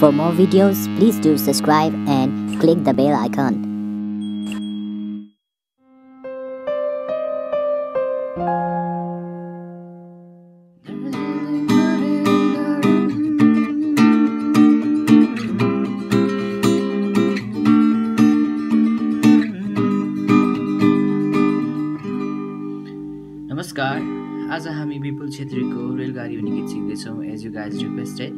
For more videos, please do subscribe and click the bell icon. नमस्कार, आज हामी बिपुल छेत्री को रेलगाडी भन्ने गीत सिक्दैछौं as you guys requested.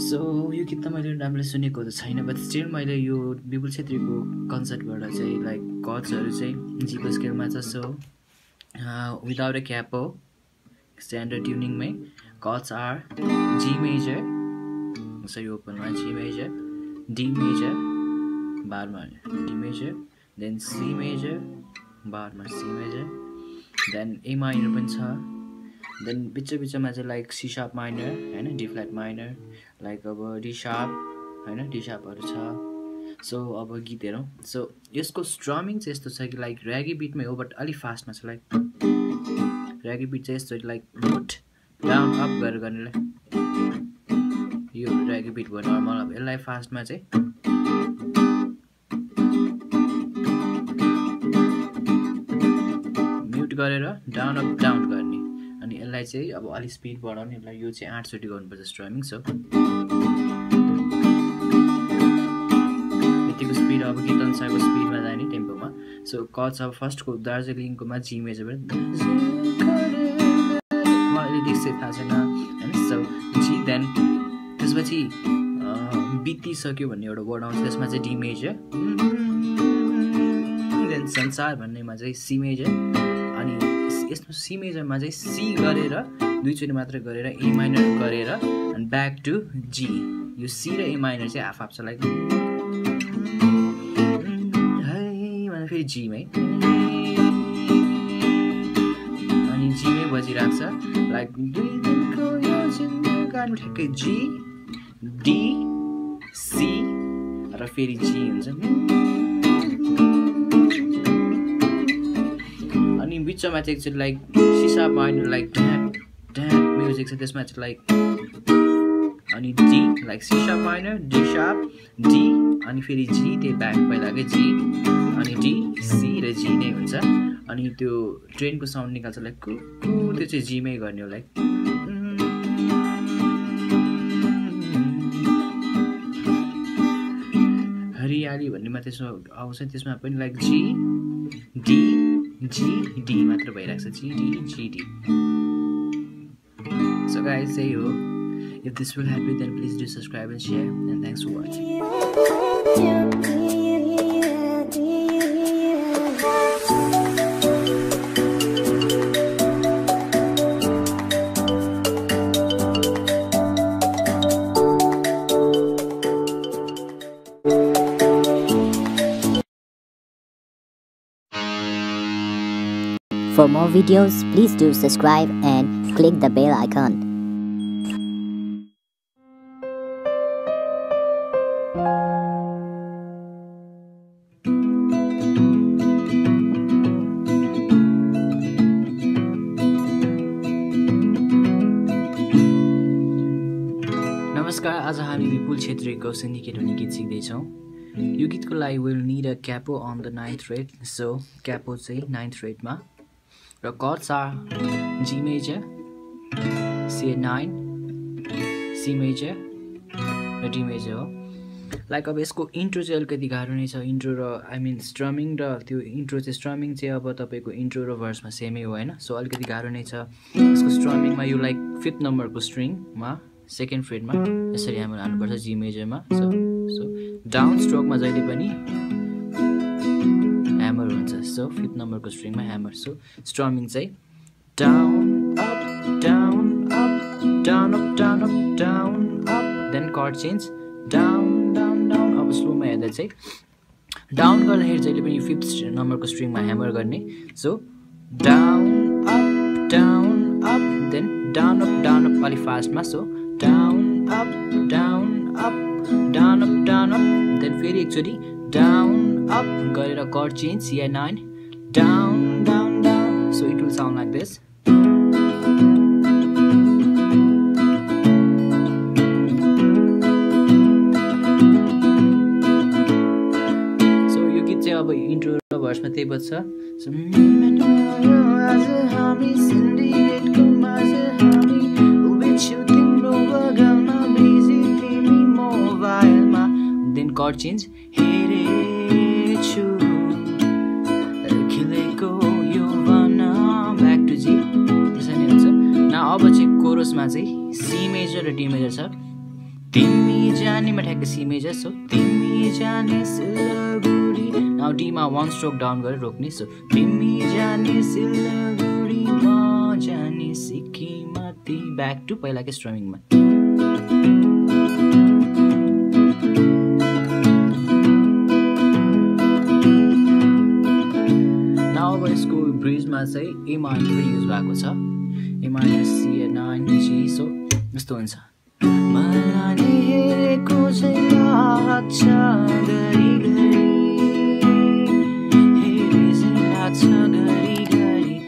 So यो गीत त मैले राम्रो सुनेको त छैन, बट स्टिल मैले यो बिपुल छेत्री को कन्सर्टबाट चाहिँ लाइक कर्ड्सहरु चाहिँ जीको स्केलमा छ। सो विदाउट अ क्याप हो, स्ट्यान्डर्ड ट्युनिङमै chords are G major, so यो ओपनमा जी मेजर, डी मेजर बारमा D major, then C major बारमा C major, then A minor पनि छ, देन बिचमा चाहिँ लाइक सी शार्प माइनर हैन, डी फ्ल्याट माइनर, लाइक अब डी शार्प हैन, डी शार्पहरु छ। सो अब गीत हेरौं। सो यसको स्ट्रमिङ चाहिँ यस्तो छ कि लाइक र्यागी बीटमै हो, बट अलि फास्टमा छ। लाइक र्यागी बीट चाहिँ यस्तो लाइक नोट डाउन अप गरेर गर्नेलाई यो र्यागी बीट भयो नर्मल। अब यसलाई फास्टमा चाहिँ गरेर डाउन अप डाउन गर्ने, अनि यसलाई चाहिँ अब अलि स्पिड बढाउने। यसलाई यो चाहिँ 8 चोटी गर्नुपर्छ स्ट्रमिङ। सो यतिको स्पिड अब गीत अनुसारको स्पिडमा जाने टेम्पोमा। सो कर्ड्स अब फर्स्टको दार्जिलिङकोमा जी मेजरबाट लिरिक्स चाहिँ थाहा छैन हैन, सो जी, देन त्यसपछि बितिसक्यो भन्ने एउटा वर्ड आउँछ, त्यसमा चाहिँ डी मेजर, देन संसार भन्नेमा चाहिँ सी मेजर, अनि यसको सी मेजरमा चाहिँ सी गरेर 2 चोटी मात्र गरेर ए माइनर गरेर अनि ब्याक टु जी। यो सी र ए माइनर चाहिँ हाफ हाफ छ, लाइक है फेरि जीमै, अनि जीमै बजिरहेको छ लाइक ठ्याक्कै जी डी सी र फेरि जी हुन्छ। बिचमा चाहिँ एकचोटि लाइक सिसा माइनर लाइक ड्याप ड्याप म्युजिक छ, त्यसमा चाहिँ लाइक अनि डी लाइक सिसा माइनर डी शार्प डी अनि फेरि जी, त्यही ब्याक पहिलाकै जी अनि डी सी र जी नै हुन्छ। अनि त्यो ट्रेनको साउन्ड निकाल्छ लाइक कु कु, त्यो चाहिँ जीमै गर्ने हो लाइक। हरियाली भन्नेमा त्यसमा आउँछ, त्यसमा पनि like G D G D मात्र भइरहेको छ, G D G D. So guys यही हो। If this will help you, then please do subscribe and share, and thanks for watching. For more videos, please do subscribe and click the bell icon. नमस्कार, आज हामी विपुल छेत्रीको syndicate भन्ने गीत सिक्दै छौं। यो गीतको लागि will need a capo on the 9th fret। So capo चाहिँ 9th fretमा र chords are G major C9 C major र डी मेजर हो। लाइक अब यसको इन्ट्रो चाहिँ अलिकति गाह्रो नै छ, इन्ट्रो र आई मिन स्ट्रमिङ र त्यो इन्ट्रो चाहिँ स्ट्रमिङ चाहिँ अब तपाईँको इन्ट्रो र भर्समा सेमै हो हैन। सो अलिकति गाह्रो नै छ यसको स्ट्रमिङमा। यो लाइक 5th नम्बरको स्ट्रिङमा 2nd fretमा यसरी हामी लानुपर्छ जी मेजरमा। सो सो डाउन स्ट्रोकमा जहिले पनि ह्यामर हुन्छ, सो 5th नम्बरको स्ट्रिङमा ह्यामर। सो स्ट्रमिङ चाहिँ down up down up down up down up down up, then chord change down down down. अब स्लोमा हेर्दा चाहिँ डाउन गर्दाखेरि जहिले पनि 5th नम्बरको स्ट्रिङमा ह्यामर गर्ने। So down up then down up अलि फास्टमा। So down up down up then फेरि एकचोटि डाउन अप गरेर chord change C9 down down down. So it will sound like this. Ashma Tibasa. Then chord change. Back to G. This is the answer. Now chorus C major and D major sir. Timmy Jani might have C major, so Timmy Jani Silaguri. Now D ma one stroke down girl Rokni, so Timmy Jani Silaguri Ma Jani Sikimati. Back to Pay like a strumming man. Now our school bridge ma say A minor use bako sa A minor C and 9 G, so Mr.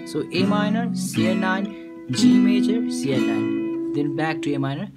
So A minor, C and 9, G major, C and 9. Then back to A minor.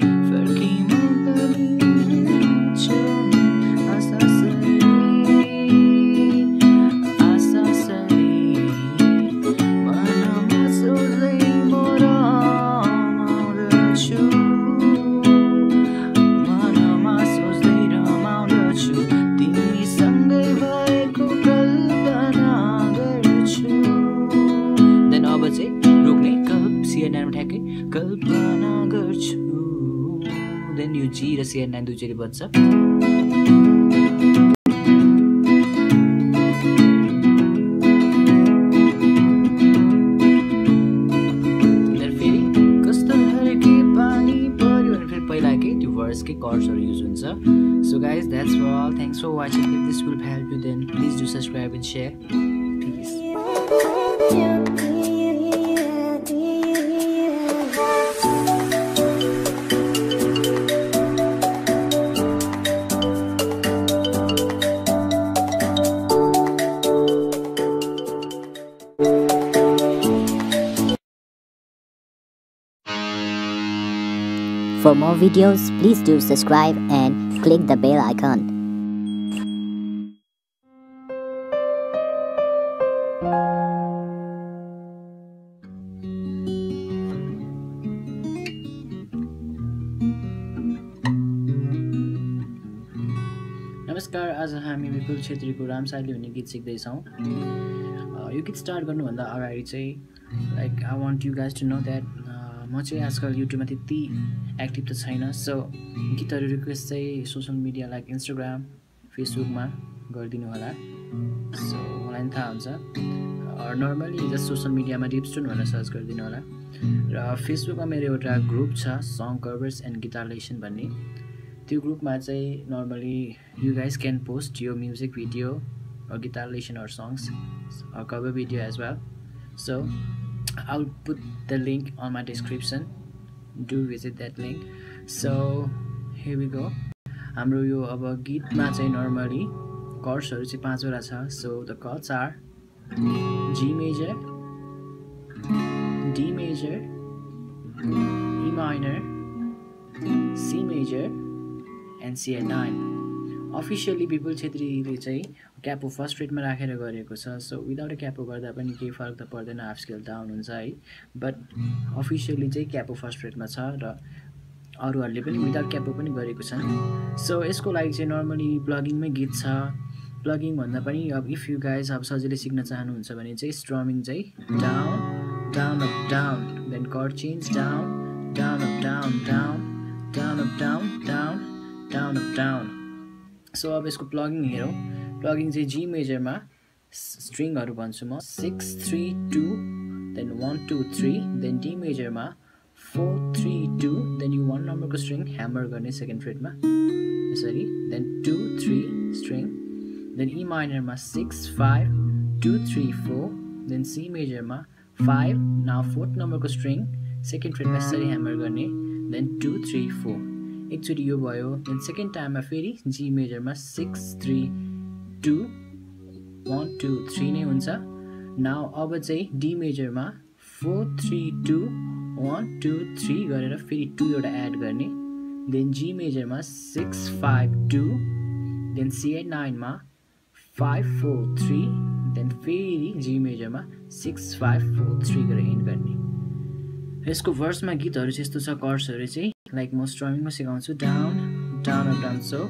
Then you G C and 9 do what's up. Then feeling chords are used. So guys, that's for all. Thanks for watching. If this will help you, then please do subscribe and share. Peace. For more videos, please do subscribe and click the bell icon. Namaskar, आज हामी बिपुल क्षेत्रीको रामसाली भन्ने गीत सिक्दै छौं. You can start गर्नुभन्दा अगाडि चाहिँ like I want you guys to know that म चाहिँ आजकल युट्युबमा त्यति एक्टिभ त छैन. सो गीतहरु रिक्वेस्ट चाहिँ सोशल मिडिया लाइक इन्स्टाग्राम फेसबुकमा गरिदिनु होला. सो मलाई नि थाहा हुन्छ नर्मली जस्ट सोशल मिडियामा डिप्सुन भनेर सर्च गरिदिनु होला. र फेसबुकमा मेरो एउटा ग्रुप छ song covers and guitar lesson भन्ने. त्यो ग्रुपमा चाहिँ normally you guys can post your music video or guitar lesson or songs or cover video as well. So I'll put the link on my description. Do visit that link. So here we go. Hamro yo aba git ma chai normally chords haru chai 5 wata cha. So the chords are G major, D major, E minor, C major and C9. Officially Bipul Chettri ले चाहिँ capo first रेटमा राखेर गरेको छ. So without a capo गर्दा पनि केही फरक त पर्दैन, हाफ स्केल डाउन हुन्छ है. बट अफिसियली चाहिँ क्यापो फर्स्ट रेटमा छ र अरूहरूले पनि विदाउट क्यापो पनि गरेको छन्. सो यसको लागि चाहिँ नर्मली प्लगिङमै गीत छ. प्लगिङ भन्दा पनि अब इफ यु गाइज अब सजिलै सिक्न चाहनुहुन्छ भने चाहिँ स्ट्रमिङ चाहिँ down down up down then chord change down down up down down down up down down down up down. So अब यसको प्लगिङ हेरौँ. प्लगिङ चाहिँ जी मेजरमा स्ट्रिङहरु भन्छु म 6 3 2 देन 1 2 3 देन डी मेजरमा 4 3 2 देन यो 1 नम्बरको स्ट्रिङ ह्यामर गर्ने सेकेन्ड फ्रेटमा यसरी देन 2 3 स्ट्रिङ देन ई माइनरमा 6 5 2 3 4 देन सी मेजरमा 5 नाउ फोर्थ नम्बरको स्ट्रिङ सेकेन्ड फ्रेटमा यसरी ह्यामर गर्ने देन 2 3 4 एकचोटि यो भयो. देन सेकेन्ड टाइममा फेरि जी मेजरमा 6 3 2 1 2 3 नै हुन्छ. नाउ अब चाहिँ डी मेजरमा 4 3 2 1 2 3 गरेर फेरि 2 एउटा एड गर्ने. देन जी मेजरमा 6 5 2 देन सी8 9 मा 5 4 3 देन फेरि जी मेजरमा 6 5 4 3 गरेर एन्ड गर्ने। यसको वर्समा गीतहरु चाहिँ यस्तो छ, कर्सहरु चाहिँ लाइक म स्ट्रमिङमा सिकाउँछु down down up down. So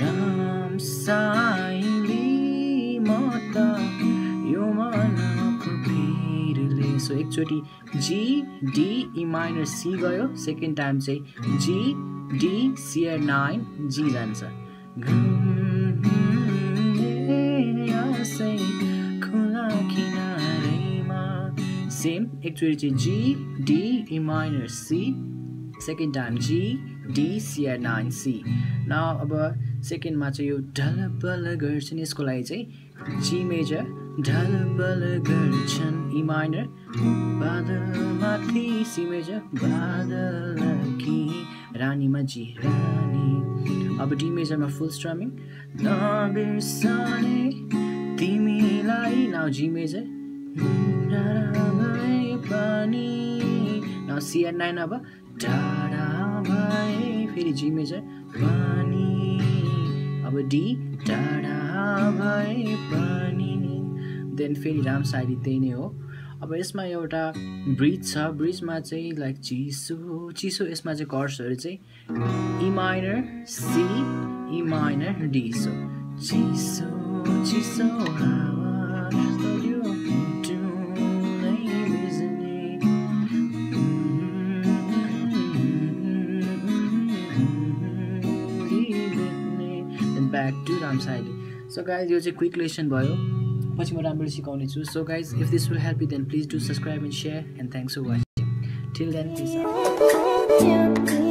राम साईले माता यो मनको फेरले। सो एकचोटी G D E minor C गयो, सेकेन्ड टाइम चाहिँ जी डी सीआर 9 जी जान्छ। सेम एकचोटी G D E minor C, second time G D सीआर 9 सी। न अब सेकेन्डमा चाहिँ यो ढल बल गर्छन्, यसको लागि चाहिँ जी मेजर ढल बल गर्छन् ई माइनर बादलमाथि सी मेजर बादल कि रानीमा जी रानी। अब डी मेजरमा फुल स्ट्रमिङ नबिर्सने तिमीलाई, नाउ जी मेजर पानी, नाउ सीआर 9। अब टाढा भए फेरि जी मेजर पानी। अब डी टाढा भए पानी, देन फेरि राम साइडी त्यही नै हो। अब यसमा एउटा ब्रिज छ, ब्रिजमा चाहिँ लाइक चिसो चिसो, यसमा चाहिँ कर्सहरू चाहिँ E minor C E minor D. So चिसो चिसो back to Ram Sahili. So guys, यो चाहिँ क्विक लेसन भयो, पछि म राम्ररी सिकाउने छु। So guys, if this will help you then please do subscribe and share and thanks for watching. Till then, peace out.